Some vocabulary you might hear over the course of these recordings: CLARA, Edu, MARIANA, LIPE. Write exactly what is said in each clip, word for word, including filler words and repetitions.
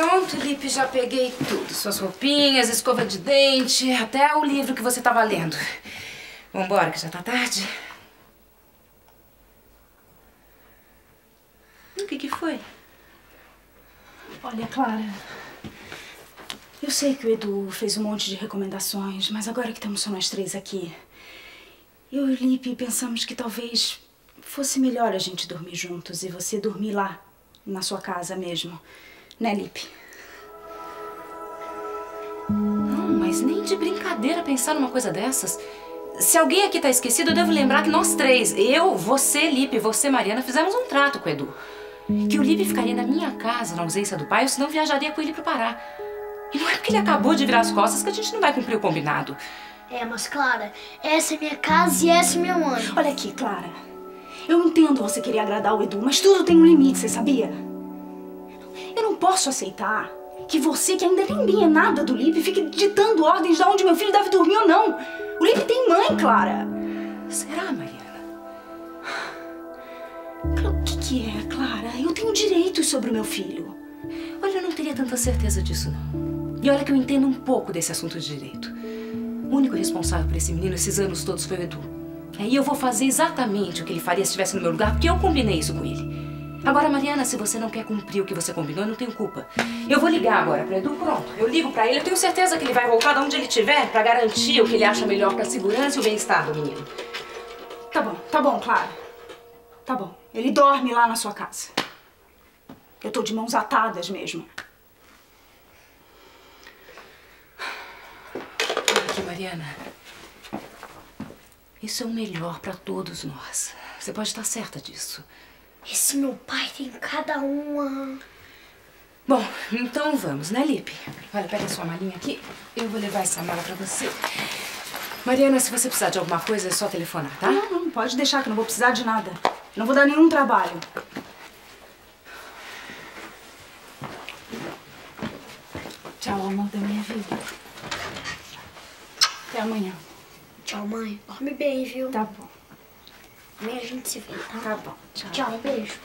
Pronto, Lipe, já peguei tudo. Suas roupinhas, escova de dente, até o livro que você tava lendo. Vambora, que já tá tarde. O que que foi? Olha, Clara, eu sei que o Edu fez um monte de recomendações, mas agora que estamos só nós três aqui, eu e o Lipe pensamos que talvez fosse melhor a gente dormir juntos e você dormir lá, na sua casa mesmo. Né, Lipe? Não, mas nem de brincadeira pensar numa coisa dessas. Se alguém aqui tá esquecido, eu devo lembrar que nós três, eu, você, Lipe, você, Mariana, fizemos um trato com o Edu. Que o Lipe ficaria na minha casa na ausência do pai, ou senão viajaria com ele pro Pará. E não é porque ele acabou de virar as costas que a gente não vai cumprir o combinado. É, mas Clara, essa é minha casa e essa é minha mãe. Olha aqui, Clara, eu entendo você querer agradar o Edu, mas tudo tem um limite, você sabia? Eu não posso aceitar que você, que ainda nem bem é nada do Lipe, fique ditando ordens de onde meu filho deve dormir ou não. O Lipe tem mãe, Clara. Será, Mariana? O que que é, Clara? Eu tenho direitos sobre o meu filho. Olha, eu não teria tanta certeza disso, não. E olha que eu entendo um pouco desse assunto de direito. O único responsável por esse menino esses anos todos foi o Edu. E eu vou fazer exatamente o que ele faria se estivesse no meu lugar, porque eu combinei isso com ele. Agora, Mariana, se você não quer cumprir o que você combinou, eu não tenho culpa. Eu vou ligar agora pro Edu, pronto. Eu ligo pra ele, eu tenho certeza que ele vai voltar de onde ele estiver pra garantir o que ele acha melhor pra segurança e o bem-estar do menino. Tá bom, tá bom, Clara. Tá bom. Ele dorme lá na sua casa. Eu tô de mãos atadas mesmo. Olha aqui, Mariana. Isso é o melhor pra todos nós. Você pode estar certa disso. Esse meu pai tem cada uma... Bom, então vamos, né, Lipe? Olha, pega a sua malinha aqui. Eu vou levar essa mala pra você. Mariana, se você precisar de alguma coisa, é só telefonar, tá? Não, não, pode deixar que eu não vou precisar de nada. Não vou dar nenhum trabalho. Tchau, amor da minha vida. Até amanhã. Tchau, mãe. Dorme bem, viu? Tá bom. Amanhã a gente se vê, tá? Tá bom. Tchau. Tchau, beijo.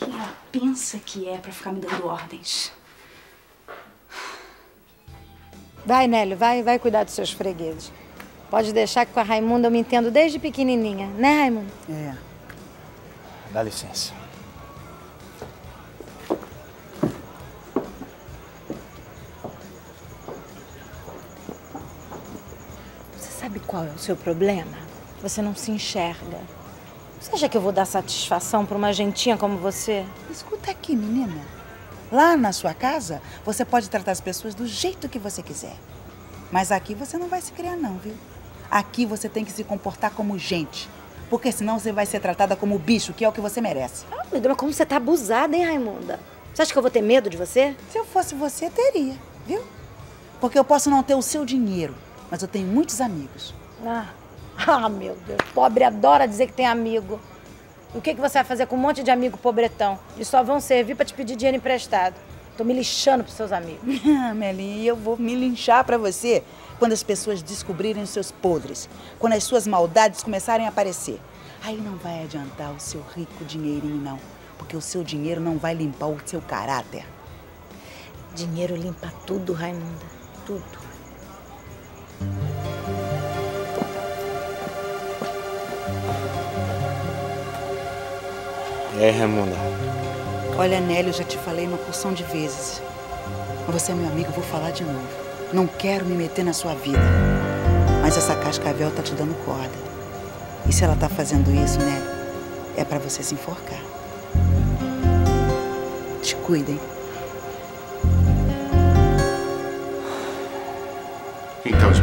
Quem ela pensa que é pra ficar me dando ordens? Vai, Nélio, vai, vai cuidar dos seus fregueses. Pode deixar que com a Raimunda eu me entendo desde pequenininha, né, Raimunda? É. Dá licença. Sabe qual é o seu problema? Você não se enxerga. Você acha que eu vou dar satisfação para uma gentinha como você? Escuta aqui, menina. Lá na sua casa, você pode tratar as pessoas do jeito que você quiser. Mas aqui você não vai se criar não, viu? Aqui você tem que se comportar como gente. Porque senão você vai ser tratada como bicho, que é o que você merece. Ah, meu Deus, mas como você tá abusada, hein, Raimunda? Você acha que eu vou ter medo de você? Se eu fosse você, teria, viu? Porque eu posso não ter o seu dinheiro. Mas eu tenho muitos amigos. Ah, ah, meu Deus. Pobre adora dizer que tem amigo. E o que, que você vai fazer com um monte de amigo pobretão? Eles só vão servir para te pedir dinheiro emprestado. Tô me lixando pros seus amigos. Melinha, eu vou me linchar pra você quando as pessoas descobrirem os seus podres. Quando as suas maldades começarem a aparecer. Aí não vai adiantar o seu rico dinheirinho, não. Porque o seu dinheiro não vai limpar o seu caráter. Dinheiro limpa tudo, Raimunda. Tudo. E aí, Raimunda? Olha, Nélio, eu já te falei uma porção de vezes. Você é meu amigo, eu vou falar de novo. Não quero me meter na sua vida. Mas essa cascavel tá te dando corda. E se ela tá fazendo isso, Nélio, é pra você se enforcar. Te cuida, hein? Então,